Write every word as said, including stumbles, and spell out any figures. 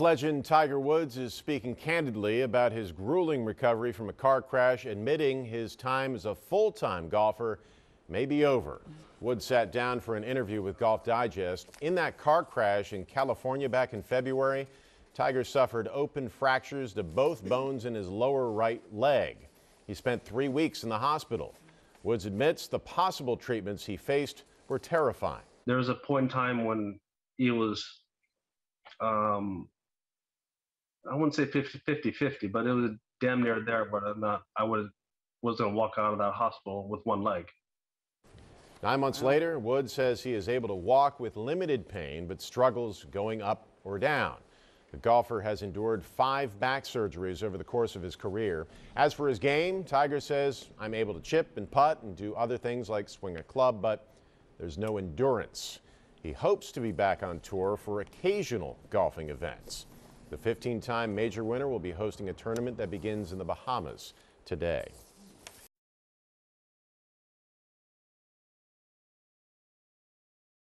Legend Tiger Woods is speaking candidly about his grueling recovery from a car crash, admitting his time as a full-time golfer may be over. Woods sat down for an interview with Golf Digest. In that car crash in California back in February, Tiger suffered open fractures to both bones in his lower right leg. He spent three weeks in the hospital. Woods admits the possible treatments he faced were terrifying. There was a point in time when he was um I wouldn't say fifty fifty, but it was damn near there, but I'm not, I would, was going to walk out of that hospital with one leg. Nine months later, Woods says he is able to walk with limited pain, but struggles going up or down. The golfer has endured five back surgeries over the course of his career. As for his game, Tiger says, I'm able to chip and putt and do other things like swing a club, but there's no endurance. He hopes to be back on tour for occasional golfing events. The fifteen-time major winner will be hosting a tournament that begins in the Bahamas today.